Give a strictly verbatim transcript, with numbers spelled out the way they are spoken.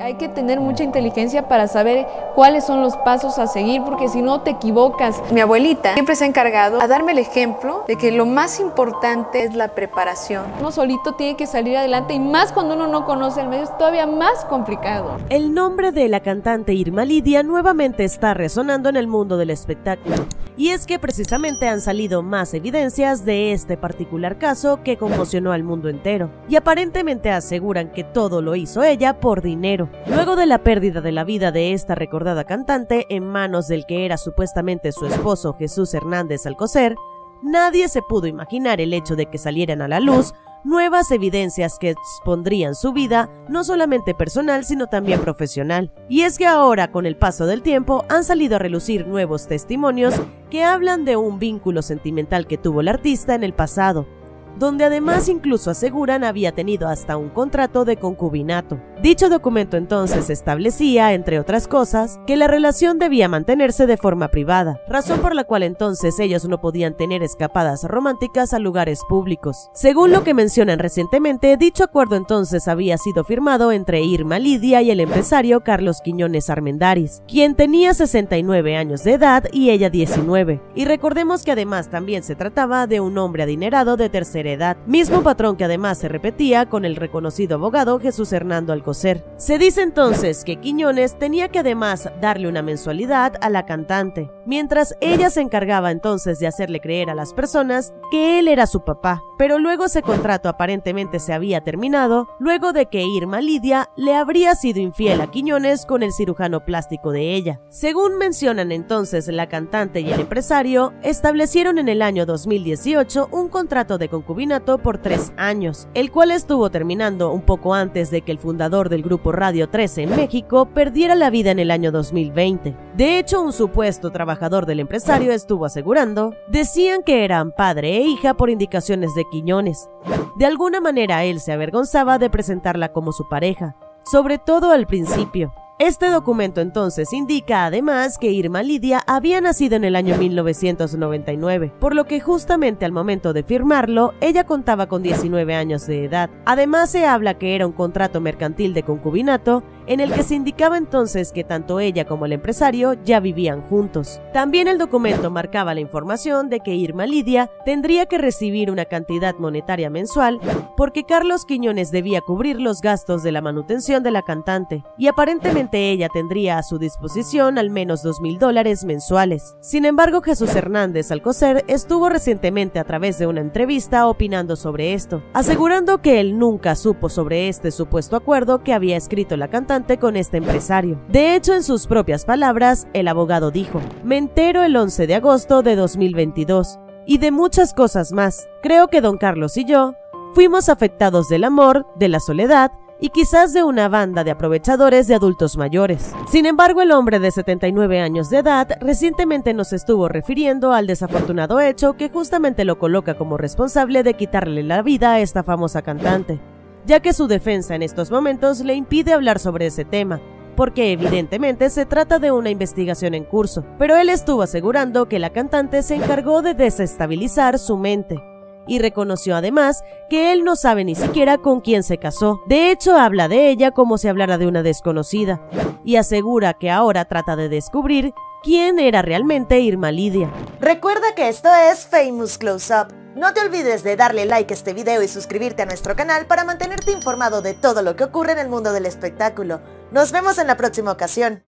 Hay que tener mucha inteligencia para saber cuáles son los pasos a seguir, porque si no te equivocas. Mi abuelita siempre se ha encargado a darme el ejemplo de que lo más importante es la preparación. Uno solito tiene que salir adelante, y más cuando uno no conoce el medio, es todavía más complicado. El nombre de la cantante Yrma Lydya nuevamente está resonando en el mundo del espectáculo. Y es que precisamente han salido más evidencias de este particular caso que conmocionó al mundo entero. Y aparentemente aseguran que todo lo hizo ella por dinero. Luego de la pérdida de la vida de esta recordada cantante en manos del que era supuestamente su esposo Jesús Hernández Alcocer, nadie se pudo imaginar el hecho de que salieran a la luz nuevas evidencias que expondrían su vida, no solamente personal sino también profesional. Y es que ahora, con el paso del tiempo, han salido a relucir nuevos testimonios que hablan de un vínculo sentimental que tuvo la artista en el pasado, donde además incluso aseguran había tenido hasta un contrato de concubinato. Dicho documento entonces establecía, entre otras cosas, que la relación debía mantenerse de forma privada, razón por la cual entonces ellos no podían tener escapadas románticas a lugares públicos. Según lo que mencionan recientemente, dicho acuerdo entonces había sido firmado entre Yrma Lydya y el empresario Carlos Quiñones Armendáriz, quien tenía sesenta y nueve años de edad y ella diecinueve. Y recordemos que además también se trataba de un hombre adinerado de tercera edad, mismo patrón que además se repetía con el reconocido abogado Jesús Hernández Alcocer. Se dice entonces que Quiñones tenía que además darle una mensualidad a la cantante, mientras ella se encargaba entonces de hacerle creer a las personas que él era su papá. Pero luego ese contrato aparentemente se había terminado, luego de que Yrma Lydya le habría sido infiel a Quiñones con el cirujano plástico de ella. Según mencionan entonces la cantante y el empresario, establecieron en el año dos mil dieciocho un contrato de concubinato por tres años, el cual estuvo terminando un poco antes de que el fundador del grupo Radio trece en México perdiera la vida en el año dos mil veinte. De hecho, un supuesto trabajador del empresario estuvo asegurando, decían que eran padre e hija por indicaciones de Quiñones. De alguna manera él se avergonzaba de presentarla como su pareja, sobre todo al principio. Este documento entonces indica además que Yrma Lydya había nacido en el año mil novecientos noventa y nueve, por lo que justamente al momento de firmarlo, ella contaba con diecinueve años de edad. Además se habla que era un contrato mercantil de concubinato, en el que se indicaba entonces que tanto ella como el empresario ya vivían juntos. También el documento marcaba la información de que Yrma Lydya tendría que recibir una cantidad monetaria mensual porque Carlos Quiñones debía cubrir los gastos de la manutención de la cantante, y aparentemente ella tendría a su disposición al menos dos mil dólares mensuales. Sin embargo, Jesús Hernández Alcocer estuvo recientemente a través de una entrevista opinando sobre esto, asegurando que él nunca supo sobre este supuesto acuerdo que había escrito la cantante con este empresario. De hecho, en sus propias palabras, el abogado dijo: "Me entero el once de agosto de dos mil veintidós y de muchas cosas más. Creo que don Carlos y yo fuimos afectados del amor, de la soledad y quizás de una banda de aprovechadores de adultos mayores". Sin embargo, el hombre de setenta y nueve años de edad recientemente nos estuvo refiriendo al desafortunado hecho que justamente lo coloca como responsable de quitarle la vida a esta famosa cantante, ya que su defensa en estos momentos le impide hablar sobre ese tema, porque evidentemente se trata de una investigación en curso. Pero él estuvo asegurando que la cantante se encargó de desestabilizar su mente, y reconoció además que él no sabe ni siquiera con quién se casó. De hecho, habla de ella como si hablara de una desconocida, y asegura que ahora trata de descubrir quién era realmente Yrma Lydya. Recuerda que esto es Famous Close Up. No te olvides de darle like a este video y suscribirte a nuestro canal para mantenerte informado de todo lo que ocurre en el mundo del espectáculo. Nos vemos en la próxima ocasión.